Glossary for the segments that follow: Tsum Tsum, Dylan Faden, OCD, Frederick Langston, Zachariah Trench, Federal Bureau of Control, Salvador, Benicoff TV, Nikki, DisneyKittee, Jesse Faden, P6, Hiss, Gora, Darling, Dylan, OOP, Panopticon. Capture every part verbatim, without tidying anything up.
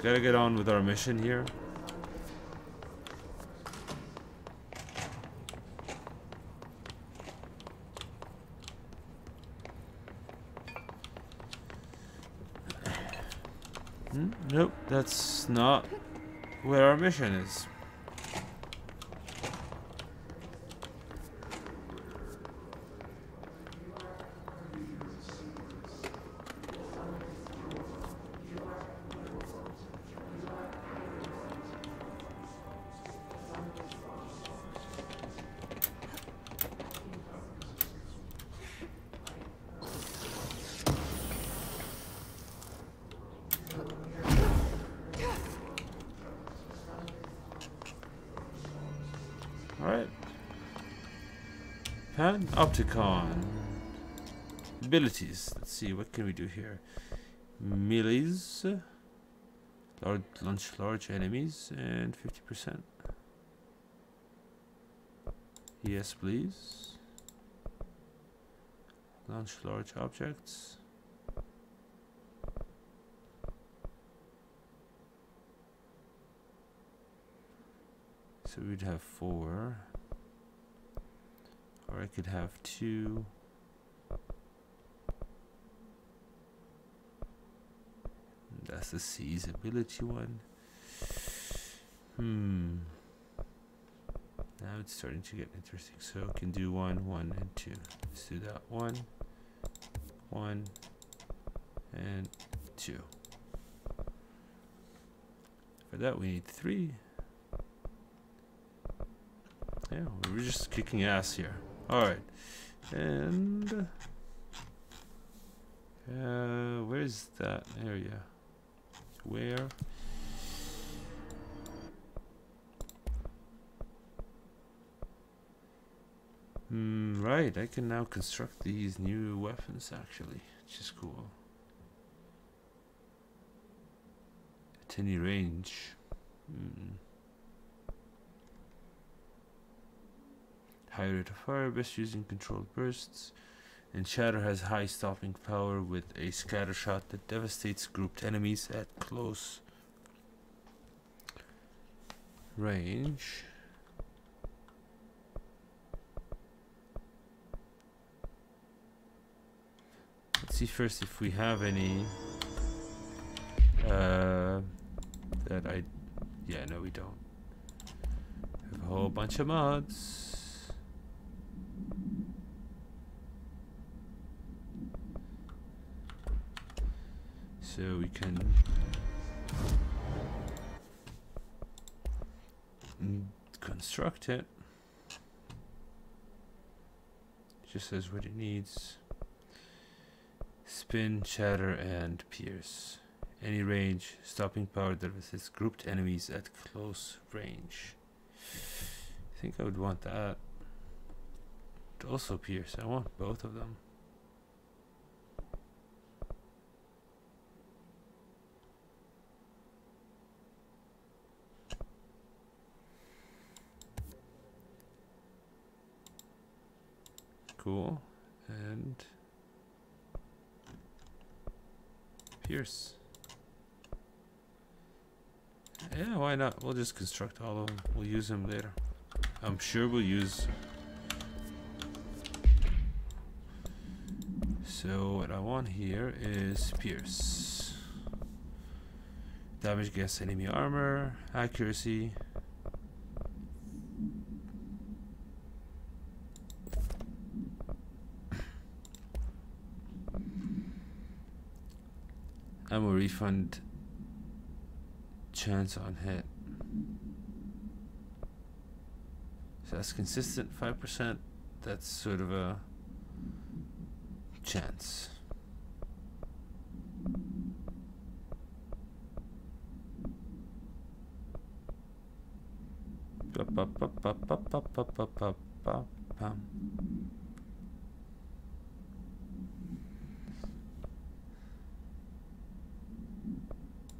Alright, gotta get on with our mission here. Hmm? Nope, that's not where our mission is. Panopticon abilities. Let's see, what can we do here? Melees, large, launch large enemies, and fifty percent. Yes, please. Launch large objects. So we'd have four. Or I could have two. That's the C's ability one. Hmm. Now it's starting to get interesting. So I can do one, one, and two. Let's do that. One, one, and two. For that, we need three. Yeah, we're just kicking ass here. Alright, and uh, where is that area? Where? Mm, right, I can now construct these new weapons actually, which is cool. At any range. Mm. High rate of fire, best using controlled bursts, and Shatter has high stopping power with a scatter shot that devastates grouped enemies at close range. Let's see first if we have any uh, that I yeah no we don't. We have a whole bunch of mods. So we can construct it. It just says what it needs. Spin, shatter, and pierce. Any range, stopping power that resists grouped enemies at close range. I think I would want that. But also pierce, I want both of them. Cool. And pierce. Yeah, why not? We'll just construct all of them. We'll use them later. I'm sure we'll use. So what I want here is pierce. Damage against enemy armor, accuracy. Ammo refund, chance on hit. So that's consistent, five percent. That's sort of a chance.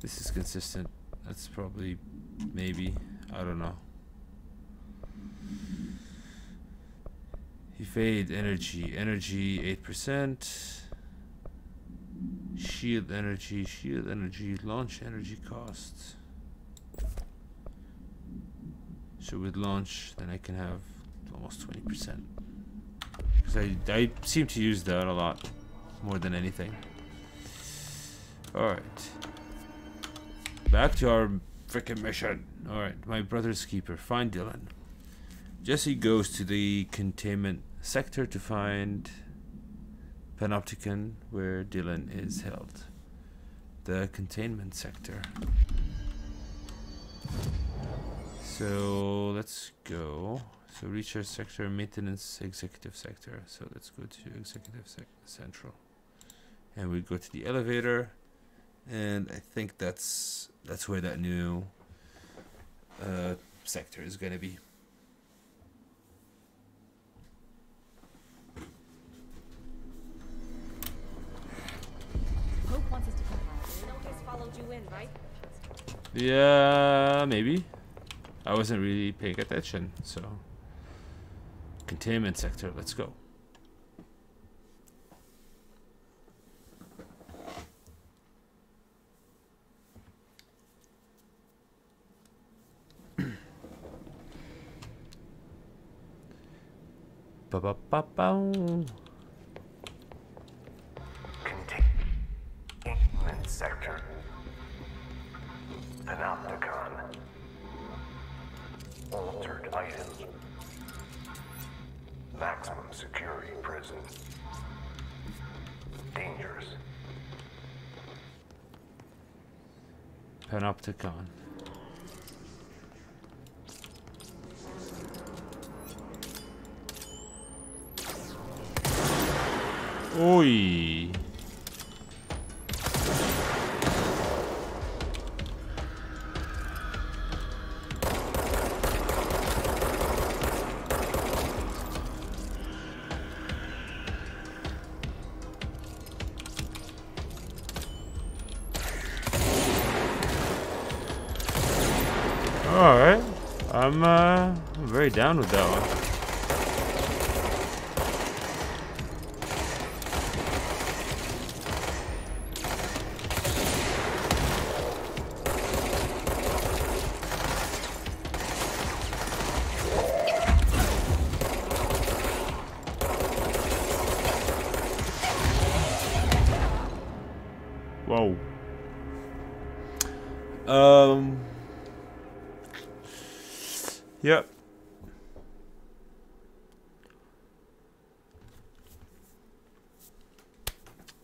This is consistent. That's probably, maybe, I don't know. Evade energy. Energy eight percent. Shield energy, shield energy, launch energy costs. So with launch, then I can have almost twenty percent. Because I, I seem to use that a lot, more than anything. Alright. Back to our freaking mission. Alright, my brother's keeper. Find Dylan. Jesse goes to the containment sector to find Panopticon, where Dylan is held. The containment sector. So let's go. So research sector, maintenance, executive sector. So let's go to executive sec central, and we go to the elevator, and I think that's that's where that new uh, sector is gonna be. Yeah, maybe. I wasn't really paying attention, so. Containment sector, let's go. ba ba ba ba. Containment sector. Panopticon. Altered items. Maximum security prison. Dangerous. Panopticon. Oi. Alright, I'm, uh, I'm very down with that one. Whoa. Um... Yep.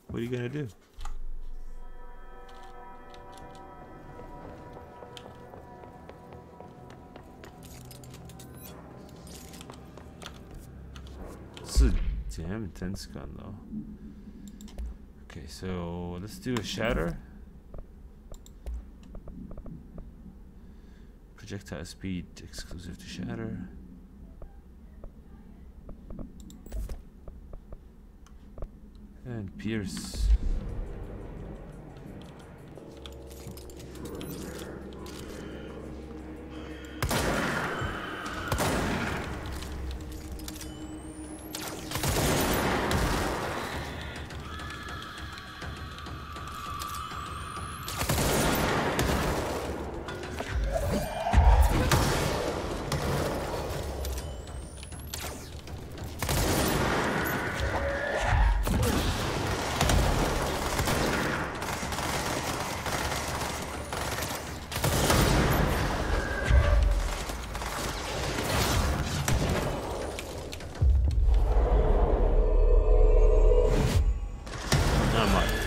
What are you gonna do? This is a damn intense gun, though. Okay, so let's do a shatter. Projectile speed exclusive to shatter. And pierce.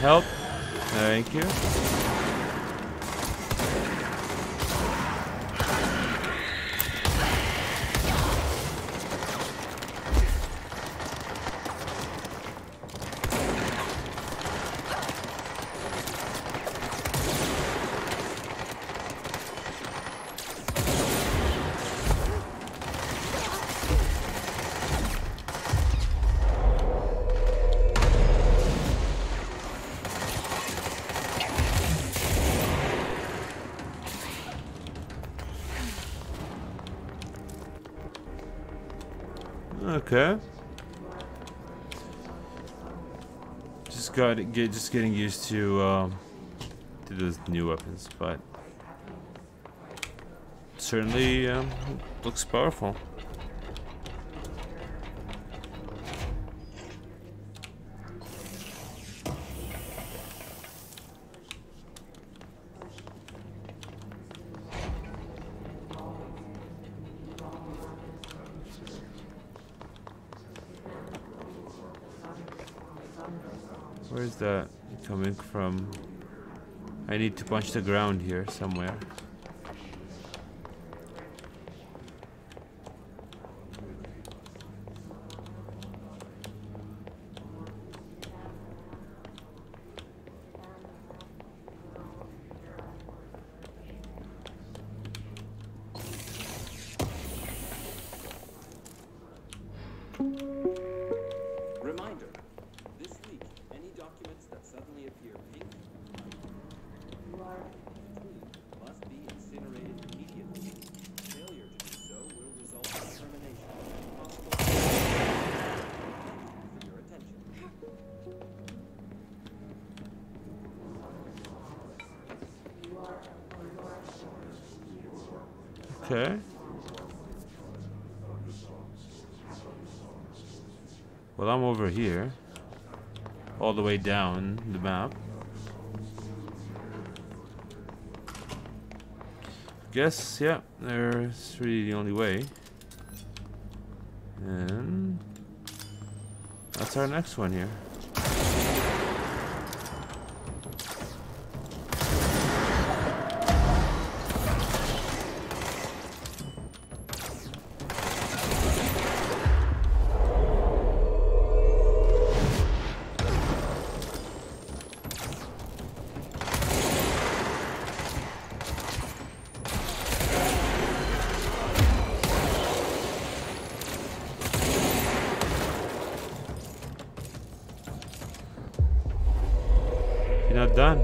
Help. Thank you. Okay. Just just got get, just getting used to um, to those new weapons, but certainly um, looks powerful. Where's that coming from? I need to punch the ground here somewhere. Okay. Well, I'm over here, all the way down the map. Guess, yeah, there's really the only way. And that's our next one here. Not done.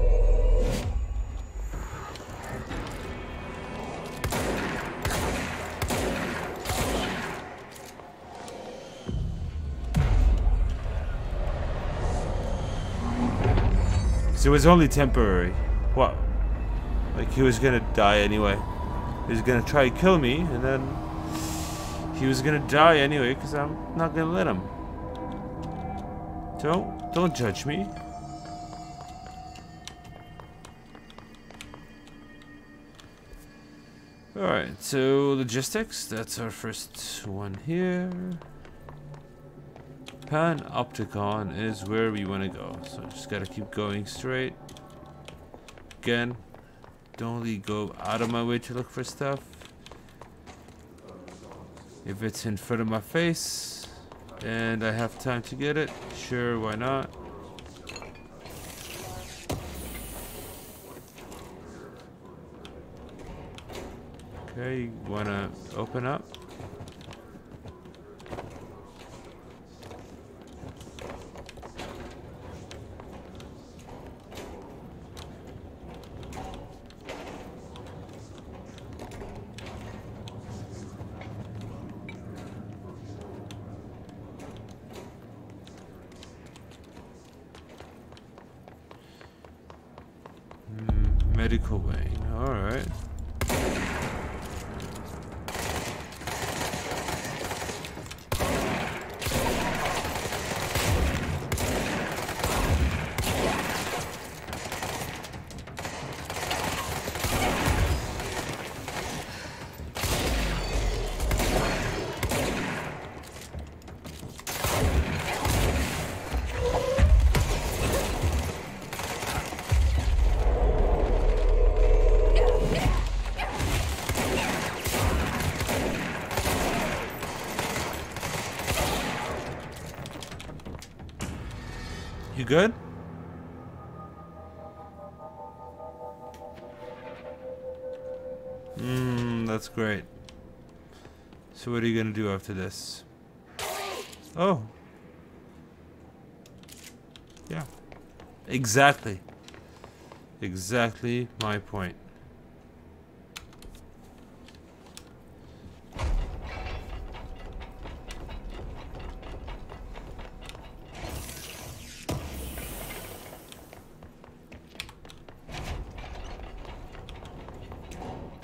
So it was only temporary. What? Like he was gonna die anyway. He was gonna try to kill me, and then he was gonna die anyway because I'm not gonna let him. So don't judge me. Alright, so logistics, that's our first one here. Panopticon is where we want to go, so just gotta keep going straight. Again, don't really go out of my way to look for stuff. If it's in front of my face and I have time to get it, sure, why not? Okay, you wanna open up? Mm, medical wing, alright. You good? Mmm, that's great. So what are you gonna do after this? Oh. Yeah. Exactly. Exactly my point.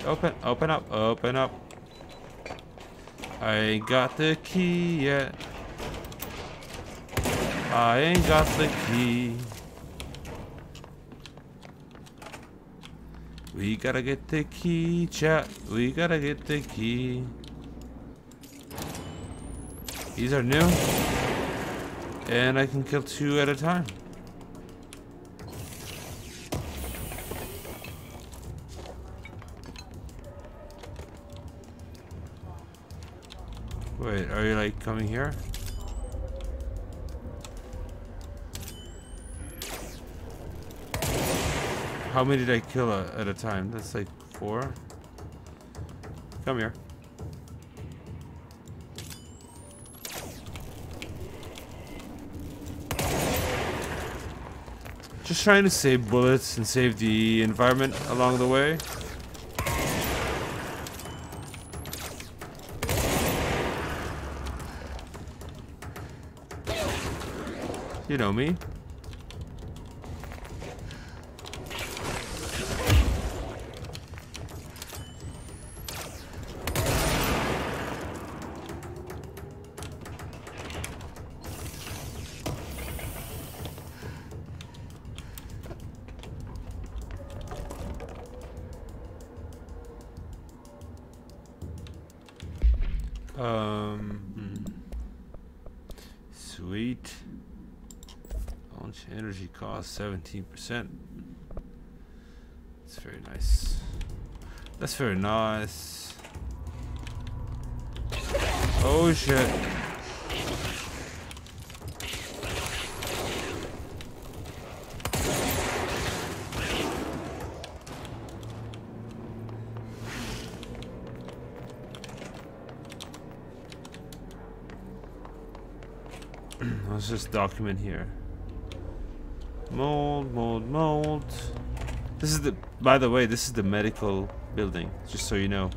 Open, open up, open up. I ain't got the key yet. I ain't got the key. We gotta get the key, chat. We gotta get the key. These are new. And I can kill two at a time. Wait, are you like coming here? How many did I kill a, at a time? That's like four. Come here. Just trying to save bullets and save the environment along the way. You know me. Um, sweet. Launch energy cost seventeen percent. That's very nice. That's very nice. Oh shit. Let's just document here. Mold, mold, mold. This is the, by the way, this is the medical building, just so you know.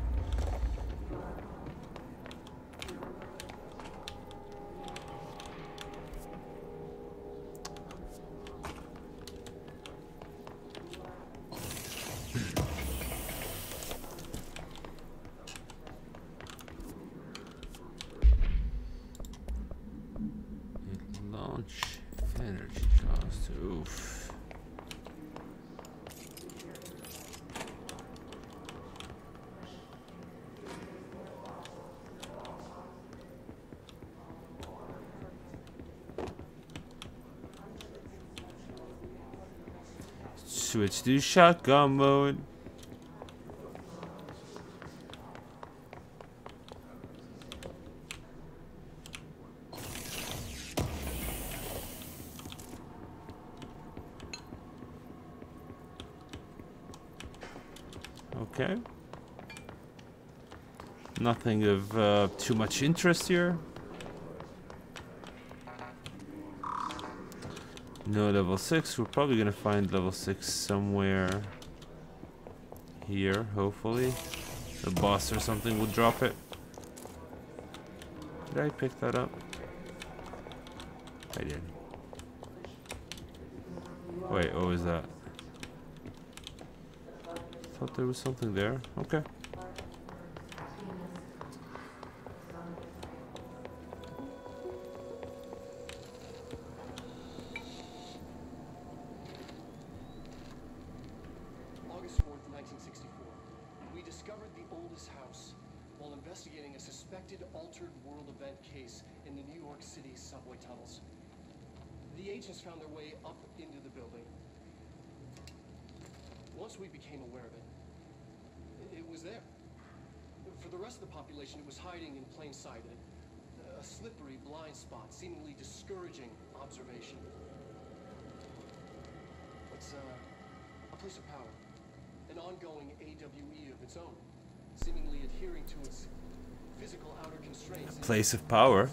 Switch to shotgun mode. Okay. Nothing of uh, too much interest here. No level six. We're probably gonna find level six somewhere here. Hopefully, the boss or something will drop it. Did I pick that up? I did. Wait, what was that? Thought there was something there. Okay. Place of power.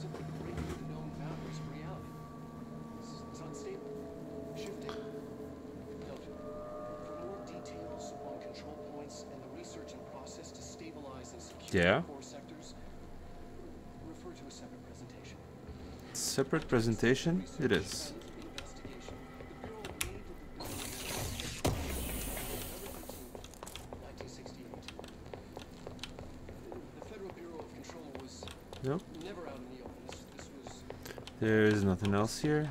Yeah. Separate presentation? It is. Nope. There's nothing else here.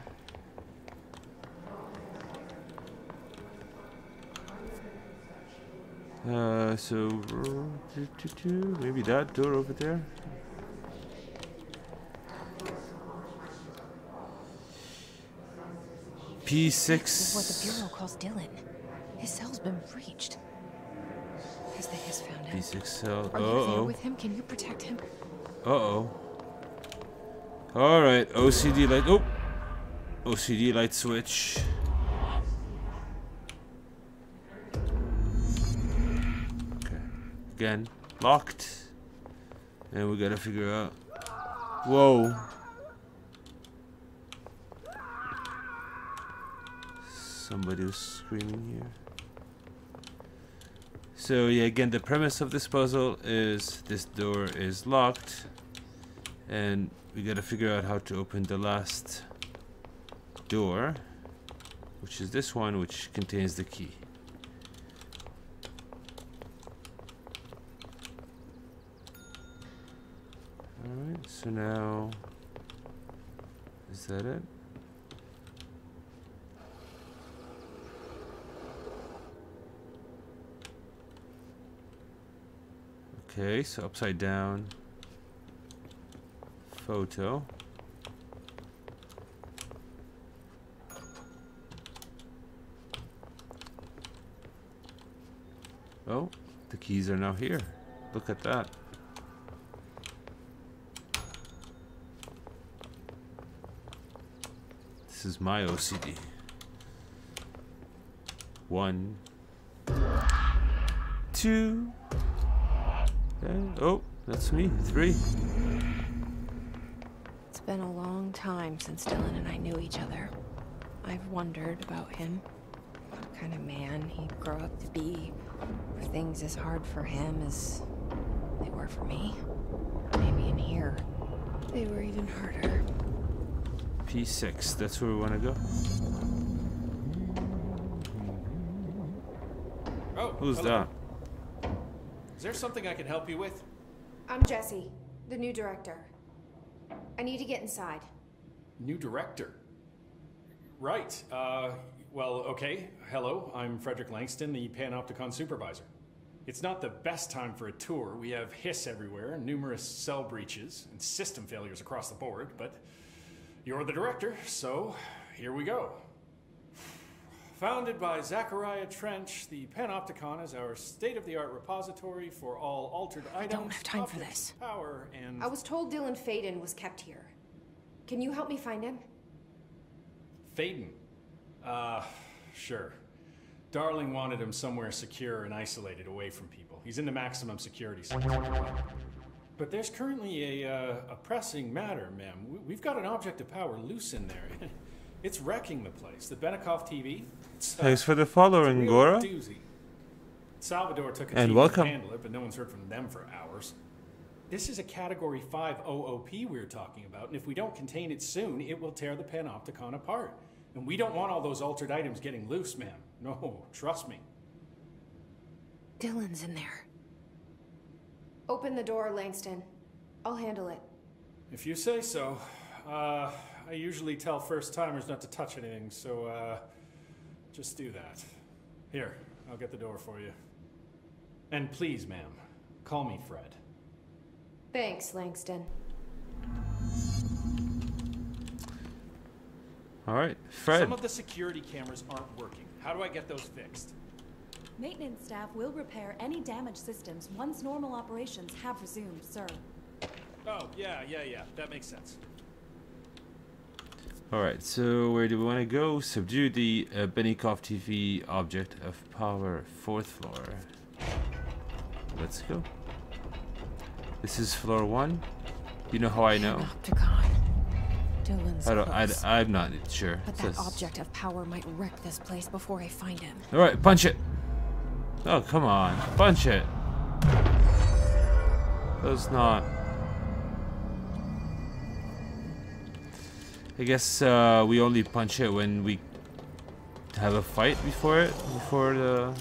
Uh, so maybe that door over there. P six. This is what the Bureau calls Dylan. His cell's been breached. As they has found him. P six cell. Are uh oh. You there with him? Can you protect him? Uh oh. All right. O C D light. Oh. O C D light switch. Okay. Again. Locked. And we gotta figure out. Whoa. Somebody was screaming here. So yeah, again, the premise of this puzzle is this door is locked, and we gotta figure out how to open the last door, which is this one, which contains the key. All right. So now, is that it? Okay, so upside down photo. Oh, the keys are now here. Look at that. This is my O C D. One, two. Okay. Oh, that's me. Three. It's been a long time since Dylan and I knew each other. I've wondered about him, what kind of man he'd grow up to be. Were things as hard for him as they were for me? Maybe in here, they were even harder. P six. That's where we want to go. Oh, who's hello. That? Is there something I can help you with? I'm Jesse, the new director. I need to get inside. New director? Right. Uh, well, okay. Hello, I'm Frederick Langston, the Panopticon supervisor. It's not the best time for a tour. We have Hiss everywhere, numerous cell breaches, and system failures across the board, but you're the director, so here we go. Founded by Zachariah Trench, the Panopticon is our state-of-the-art repository for all altered items. I don't have time for this. Power and I was told Dylan Faden was kept here. Can you help me find him? Faden? Uh, sure. Darling wanted him somewhere secure and isolated away from people. He's in the maximum security section. But there's currently a, uh, a pressing matter, ma'am. We've got an object of power loose in there. It's wrecking the place. The Benicoff T V. Thanks for the following, Gora. Salvador took a and team welcome. To handle it, but no one's heard from them for hours. This is a Category five O O P we're talking about, and if we don't contain it soon, it will tear the Panopticon apart. And we don't want all those altered items getting loose, ma'am. No, trust me. Dylan's in there. Open the door, Langston. I'll handle it. If you say so. Uh... I usually tell first-timers not to touch anything, so uh, just do that. Here, I'll get the door for you. And please, ma'am, call me Fred. Thanks, Langston. All right, Fred. Some of the security cameras aren't working. How do I get those fixed? Maintenance staff will repair any damaged systems once normal operations have resumed, sir. Oh, yeah, yeah, yeah. That makes sense. Alright, so where do we want to go? Subdue the uh, Benicoff T V object of power, fourth floor. Let's go. This is floor one. You know how I know? Dylan's I don't, close, I, I'm not sure. But that object of power might wreck this place before I find him. Alright, punch it. Oh, come on. Punch it. That's not... I guess uh, we only punch it when we have a fight before it, before the...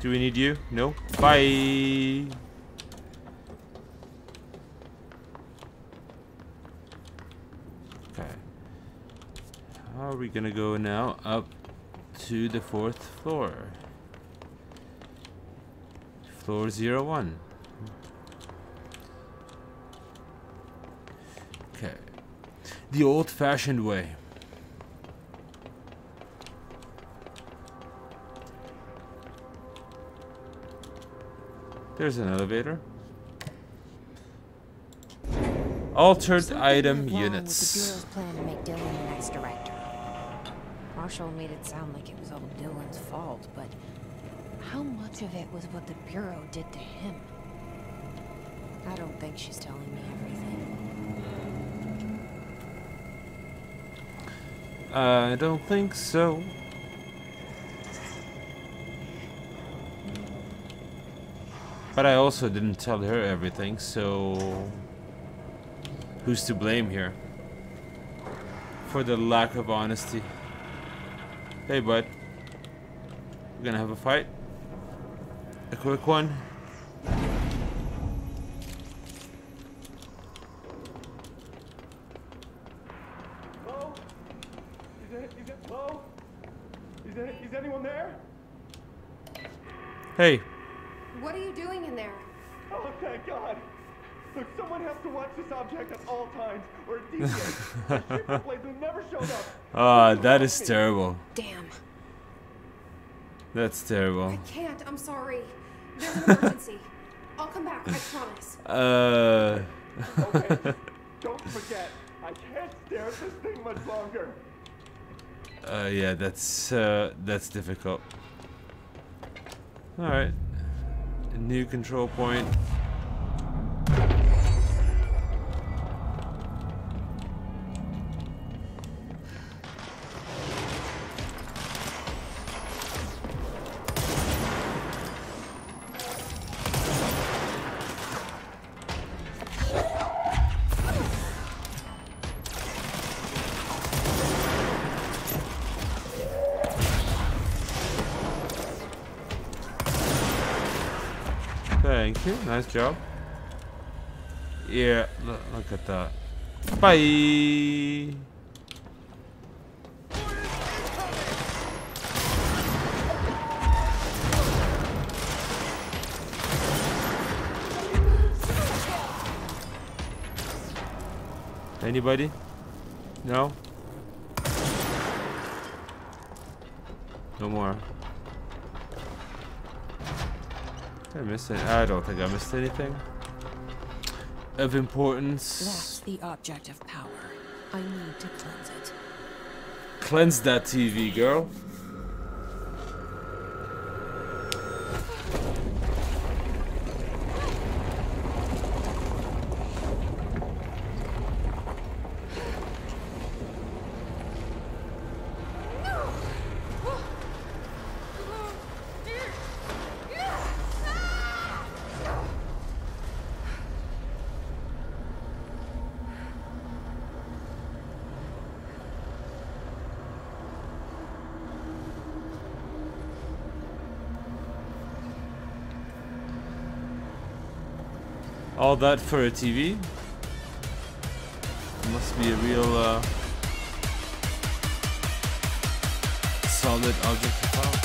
Do we need you? No. Bye. Okay. How are we gonna go now? Up to the fourth floor. Floor zero one. Okay. The old-fashioned way. There's an elevator. Altered item units. Marshall made it sound like it was all Dylan's fault, but how much of it was what the Bureau did to him? I don't think she's telling me everything. I don't think so. But I also didn't tell her everything, so who's to blame here for the lack of honesty? Hey, bud. We're gonna have a fight. A quick one. Hello? Is it, is it, hello? Is it, is anyone there? Hey. What are you doing in there? Oh, thank God. Look, someone has to watch this object at all times, or a D J. Blades will never show up. Ah, that is terrible. Damn. That's terrible. I can't. I'm sorry. There's an emergency. I'll come back. I promise. Uh. Okay. Don't forget. I can't stare at this thing much longer. Uh, yeah, that's uh, that's difficult. All right. New control point. Thank you. Nice job. Yeah, look, look at that. Bye. Anybody? No? No more. I missed it. I don't think I missed anything of importance. That's the object of power. I need to cleanse it. Cleanse that T V, girl. All that for a T V? Must be a real uh, solid object to follow.